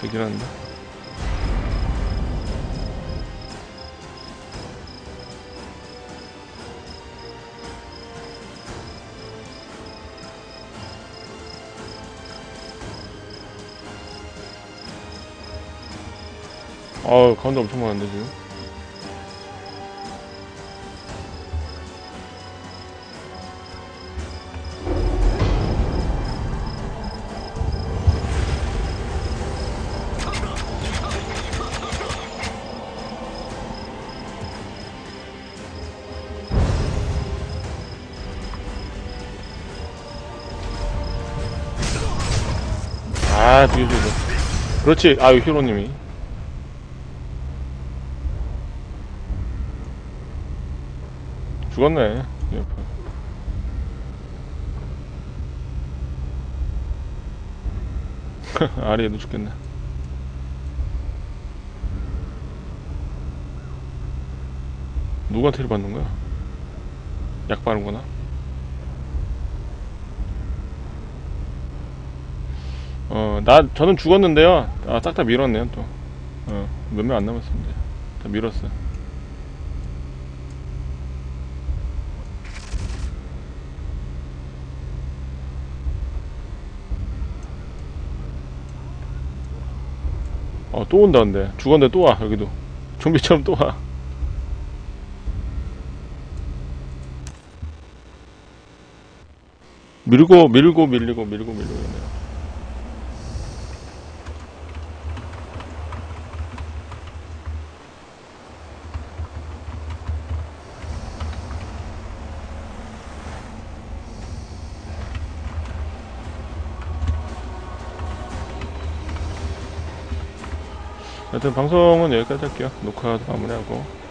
되긴 한데. 아우, 가운데 엄청 많은데 지금. 아, 뒤에 뒤에. 그렇지. 아유, 히로님이. 죽었네. 옆에. 아리에도 죽겠네. 누구한테 힐 받는 거야? 약 바른 거나? 저는 죽었는데요. 아, 싹 다 밀었네요, 또. 몇 명 안 남았습니다. 다 밀었어요. 또 온다, 근데. 죽었는데 또 와, 여기도. 좀비처럼 또 와. 밀고 있네요. 하여튼 방송은 여기까지 할게요. 녹화도 마무리하고.